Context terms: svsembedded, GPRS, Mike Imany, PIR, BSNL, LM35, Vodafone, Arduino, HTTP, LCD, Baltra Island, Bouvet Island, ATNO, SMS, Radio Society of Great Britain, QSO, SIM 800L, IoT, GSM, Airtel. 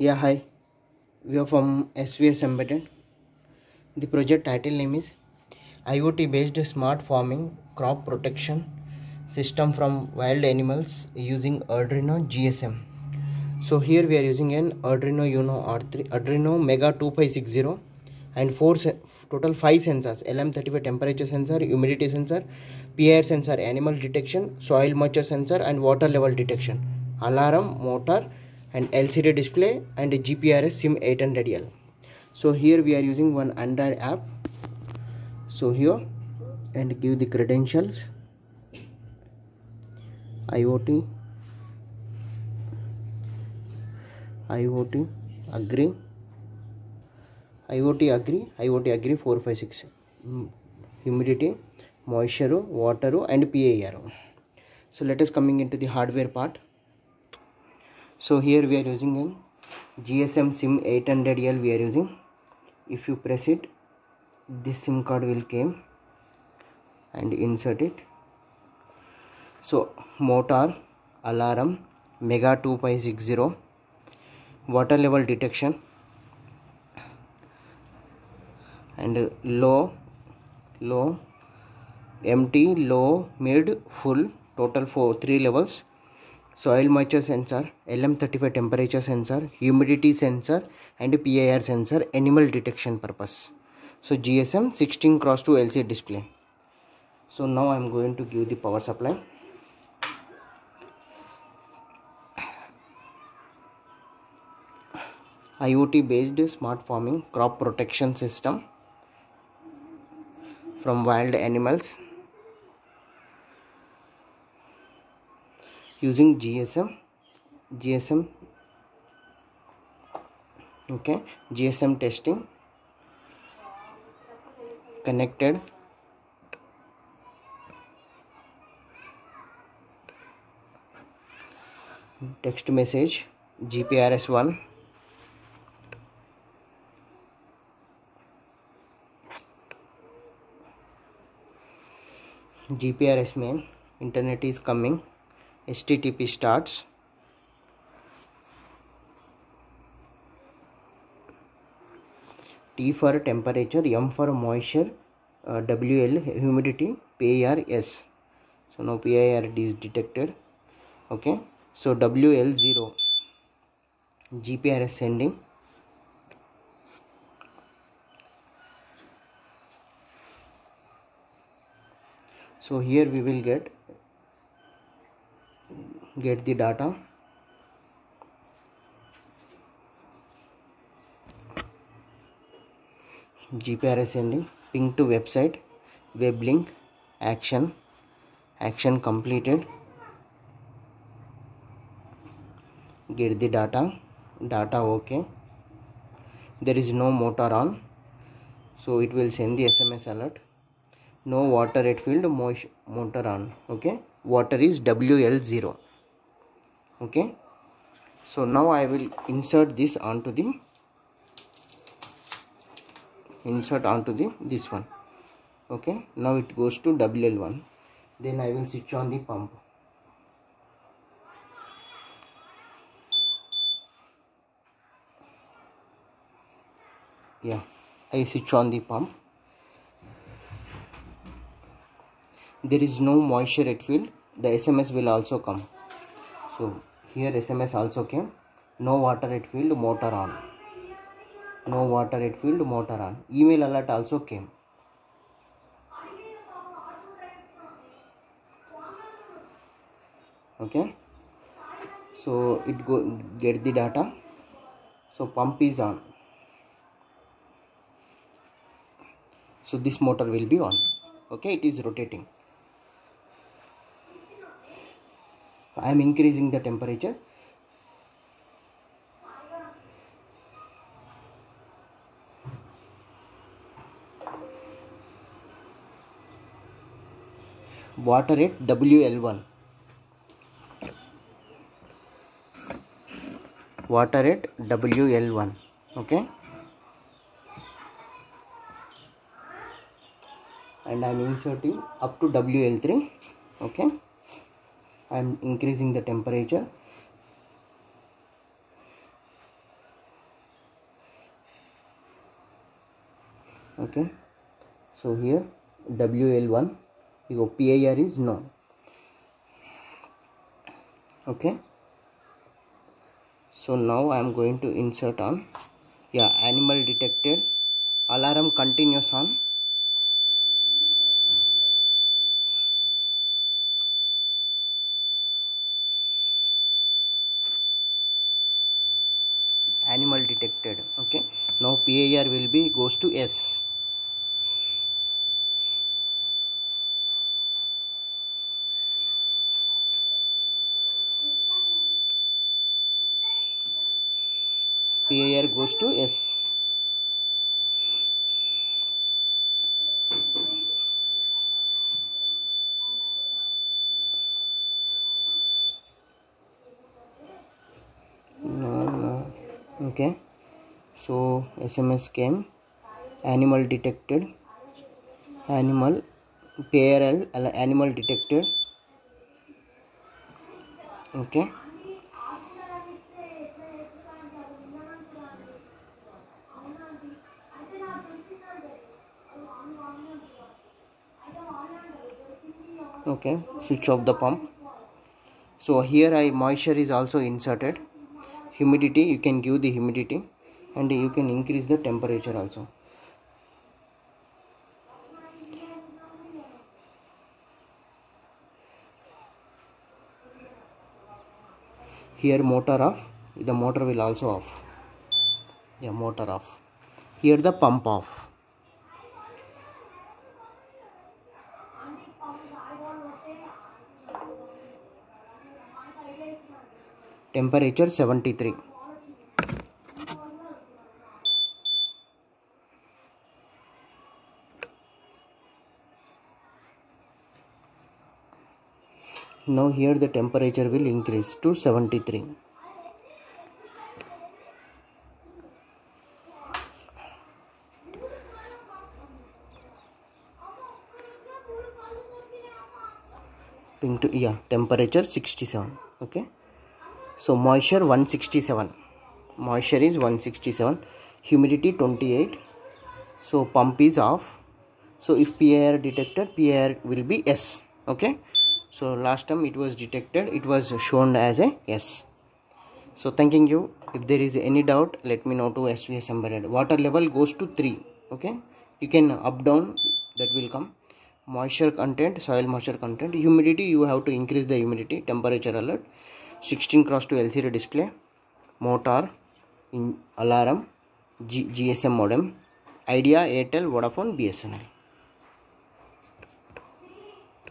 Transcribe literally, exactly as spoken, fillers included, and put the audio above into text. Yeah, hi, we are from svsembedded. The project title name is IoT based smart farming crop protection system from wild animals using Arduino G S M. So here we are using an Arduino Uno R three, Arduino Mega two five six zero, and four total five sensors: L M thirty-five temperature sensor, humidity sensor, P I R sensor, animal detection, soil moisture sensor, and water level detection, alarm, motor, and L C D display, and a G P R S SIM eight hundred L. So here we are using one Android app. So here, and give the credentials: IoT, IoT, agree, IoT agree, IoT agree four five six, humidity, moisture, water, and P I R. So let us coming into the hardware part. So here we are using a G S M SIM eight hundred L we are using. If you press it, this SIM card will come and insert it. So motor, alarm, Mega two five six zero, water level detection, and low, low, empty, low, mid, full, total for three levels. Soil moisture sensor, L M thirty-five temperature sensor, humidity sensor, and P I R sensor, animal detection purpose. So G S M sixteen cross two L C D display. So now I am going to give the power supply. IoT based smart farming crop protection system from wild animals using G S M G S M. Okay, G S M testing connected. Text message G P R S one. G P R S main, internet is coming. H T T P starts, T for temperature, M for moisture, uh, W L humidity, P I R S. So now P I R is detected. Okay, so W L zero, G P R S sending, so here we will get get the data. G P R S sending, ping to website, web link, action, action completed, get the data, data okay, there is no motor on, so it will send the S M S alert, no water at field, motor on. Okay, water is W L zero. Okay, so now I will insert this onto the insert onto the this one. Okay, now it goes to W L one, then I will switch on the pump. Yeah, I switch on the pump. There is no moisture at field, the S M S will also come. So here S M S also came, no water at field, motor on, no water at field, motor on. Email alert also came. Okay, so it go get the data. So pump is on, so this motor will be on. Okay, it is rotating. I am increasing the temperature. Water at W L one. Water at W L one. Okay. And I am inserting up to W L three. Okay. I am increasing the temperature. okay. So here W L one, you go P I R is no, okay. So now I am going to insert on, yeah, animal detected, alarm continues on. Animal detected, okay. Now P I R will be goes to S. P I R goes to S. Okay, so S M S came, animal detected, animal P I R, animal detected, okay. Okay, switch off the pump. So here I moisture is also inserted. Humidity, you can give the humidity, and you can increase the temperature also. Here motor off, the motor will also off. Yeah, motor off. Here the pump off. Temperature seventy-three. Now here the temperature will increase to seventy-three. Ping to, yeah, temperature sixty-seven, okay. So moisture one sixty-seven, moisture is one sixty-seven, humidity twenty-eight, so pump is off. So if P I R detected, P I R will be S, okay. So last time it was detected, it was shown as a S. So thanking you, if there is any doubt, let me know to svsembedded. Water level goes to three, okay. You can up down, that will come. Moisture content, soil moisture content, humidity, you have to increase the humidity, temperature alert. sixteen cross two L C D display, motor, in alarm, G G S M modem, Idea, Airtel, Vodafone, B S N L.